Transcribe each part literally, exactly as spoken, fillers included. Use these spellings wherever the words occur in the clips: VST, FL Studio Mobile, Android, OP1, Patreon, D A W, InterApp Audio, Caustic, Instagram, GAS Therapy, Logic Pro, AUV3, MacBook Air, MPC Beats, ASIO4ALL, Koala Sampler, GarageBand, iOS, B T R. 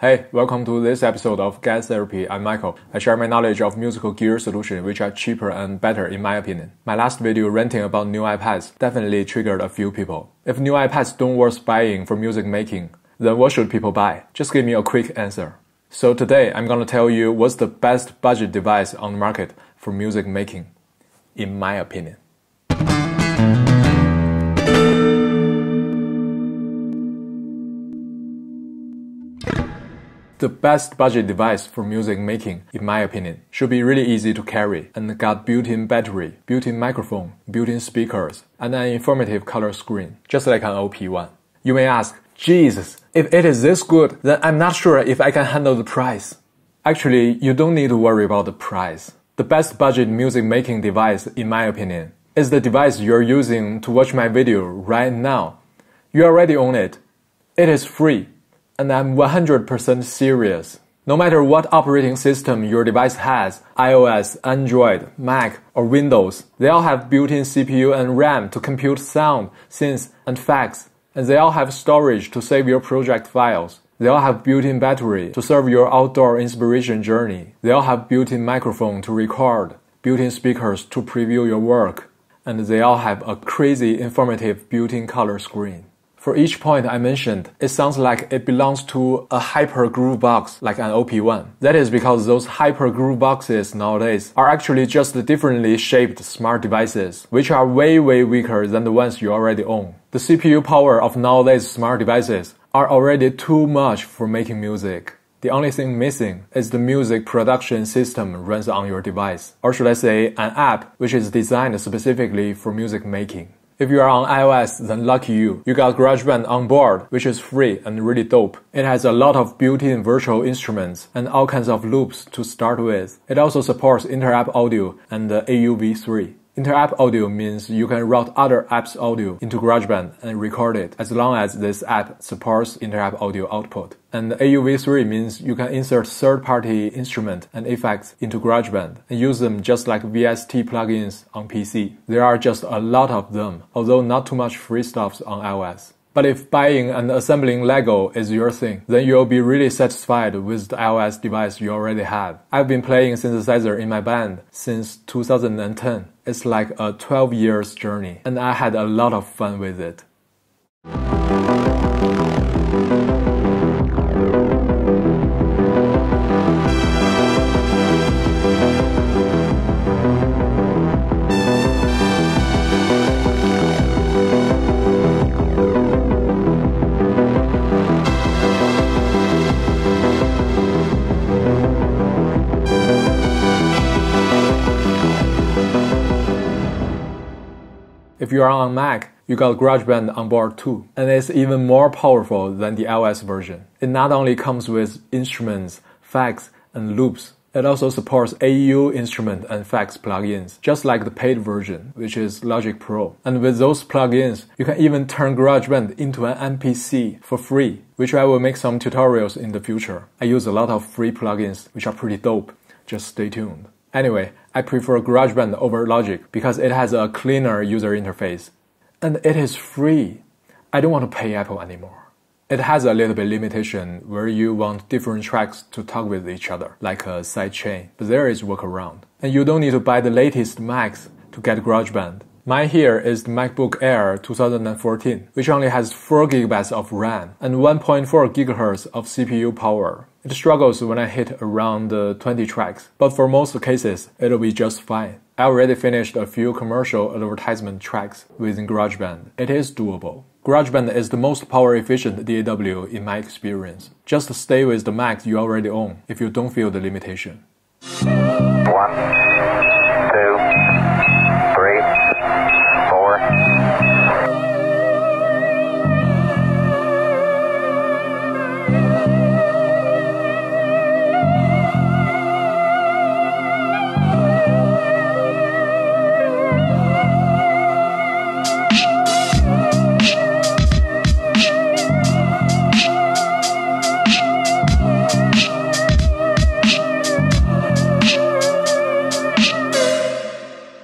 Hey, welcome to this episode of G A S Therapy. I'm Michael. I share my knowledge of musical gear solutions, which are cheaper and better in my opinion. My last video ranting about new iPads definitely triggered a few people. If new iPads don't worth buying for music making, then what should people buy? Just give me a quick answer. So today, I'm gonna tell you what's the best budget device on the market for music making, in my opinion. The best budget device for music making, in my opinion, should be really easy to carry and got built-in battery, built-in microphone, built-in speakers, and an informative color screen, just like an O P one. You may ask, Jesus, if it is this good, then I'm not sure if I can handle the price. Actually, you don't need to worry about the price. The best budget music making device, in my opinion, is the device you're using to watch my video right now. You already own it. It is free. And I'm one hundred percent serious. No matter what operating system your device has, iOS, Android, Mac, or Windows, they all have built-in C P U and RAM to compute sound, synths, and facts, and they all have storage to save your project files. They all have built-in battery to serve your outdoor inspiration journey. They all have built-in microphone to record, built-in speakers to preview your work, and they all have a crazy informative built-in color screen. For each point I mentioned, it sounds like it belongs to a hyper groove box like an O P one. That is because those hyper groove boxes nowadays are actually just differently shaped smart devices, which are way way weaker than the ones you already own. The C P U power of nowadays smart devices are already too much for making music. The only thing missing is the music production system runs on your device, or should I say an app which is designed specifically for music making. If you are on iOS, then lucky you. You got GarageBand on board, which is free and really dope. It has a lot of built-in virtual instruments and all kinds of loops to start with. It also supports InterApp Audio and the A U V three. InterApp Audio means you can route other apps' audio into GarageBand and record it, as long as this app supports InterApp Audio output. And A U V three means you can insert third-party instrument and effects into GarageBand and use them just like V S T plugins on P C. There are just a lot of them, although not too much free stuff on iOS. But if buying and assembling Lego is your thing, then you'll be really satisfied with the iOS device you already have. I've been playing synthesizer in my band since two thousand ten. It's like a twelve years journey, and I had a lot of fun with it. If you are on Mac, you got GarageBand on board too, and it's even more powerful than the iOS version. It not only comes with instruments, effects, and loops, it also supports A U instrument and effects plugins, just like the paid version, which is Logic Pro. And with those plugins, you can even turn GarageBand into an M P C for free, which I will make some tutorials in the future. I use a lot of free plugins, which are pretty dope. Just stay tuned. Anyway, I prefer GarageBand over Logic because it has a cleaner user interface. And it is free. I don't want to pay Apple anymore. It has a little bit limitation where you want different tracks to talk with each other, like a sidechain, but there is workaround. And you don't need to buy the latest Macs to get GarageBand. Mine here is the MacBook Air two thousand fourteen, which only has four gigabytes of RAM and one point four gigahertz of C P U power. It struggles when I hit around uh, twenty tracks, but for most cases, it'll be just fine. I already finished a few commercial advertisement tracks within GarageBand. It is doable. GarageBand is the most power-efficient D A W in my experience. Just stay with the Mac you already own if you don't feel the limitation. One.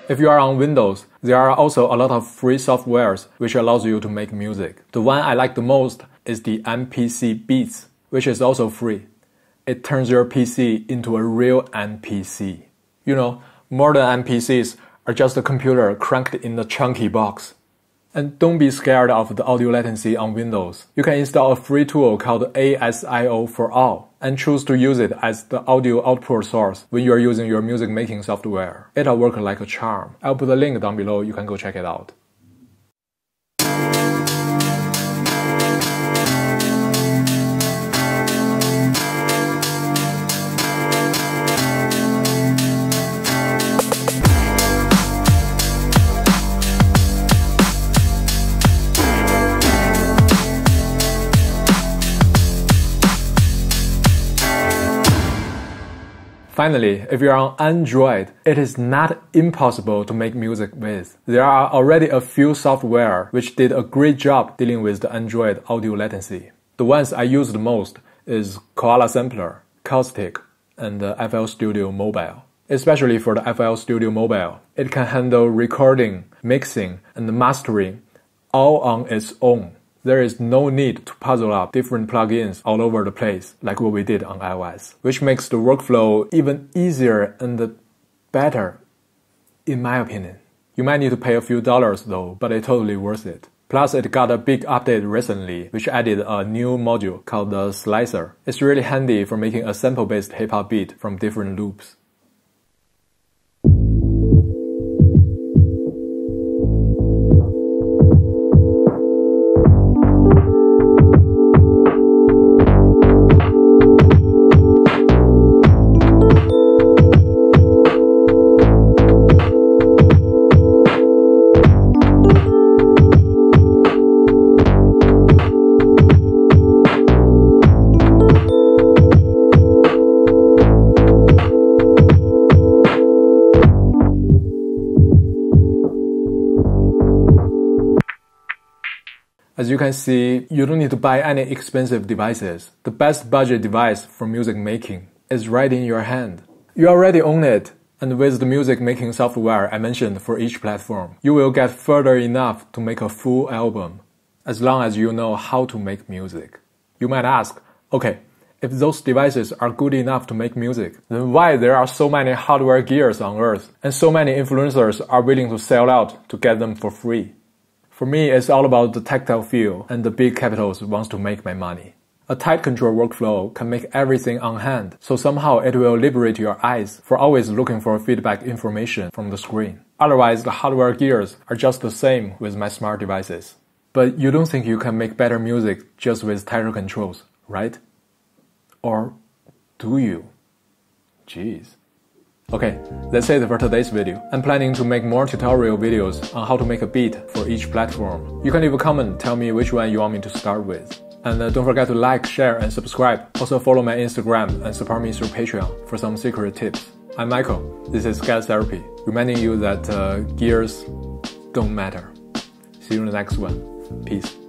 If you are on Windows, there are also a lot of free softwares which allows you to make music. The one I like the most is the M P C Beats. which is also free. It turns your P C into a real M P C. You know, modern M P Cs are just a computer cranked in a chunky box. And don't be scared of the audio latency on Windows. You can install a free tool called A S I O for all and choose to use it as the audio output source when you are using your music making software. It'll work like a charm. I'll put a link down below, you can go check it out. Finally, if you're on Android, it is not impossible to make music with. There are already a few software which did a great job dealing with the Android audio latency. The ones I use the most is Koala Sampler, Caustic, and the F L Studio Mobile. Especially for the F L Studio Mobile, it can handle recording, mixing, and mastering all on its own. There is no need to puzzle up different plugins all over the place like what we did on iOS, which makes the workflow even easier and better, in my opinion. You might need to pay a few dollars though, but it's totally worth it. Plus, it got a big update recently, which added a new module called the Slicer. It's really handy for making a sample-based hip-hop beat from different loops. As you can see, you don't need to buy any expensive devices. The best budget device for music making is right in your hand. You already own it, and with the music making software I mentioned for each platform, you will get further enough to make a full album, as long as you know how to make music. You might ask, okay, if those devices are good enough to make music, then why there are so many hardware gears on earth, and so many influencers are willing to sell out to get them for free? For me, it's all about the tactile feel and the big capitals wants to make my money. A tight control workflow can make everything on hand, so somehow it will liberate your eyes for always looking for feedback information from the screen. Otherwise, the hardware gears are just the same with my smart devices. But you don't think you can make better music just with tighter controls, right? Or do you? Jeez. Okay, that's it for today's video. I'm planning to make more tutorial videos on how to make a beat for each platform. You can leave a comment, tell me which one you want me to start with. And uh, don't forget to like, share, and subscribe. Also follow my Instagram and support me through Patreon for some secret tips. I'm Michael, this is G A S Therapy, reminding you that uh, gears don't matter. See you in the next one. Peace.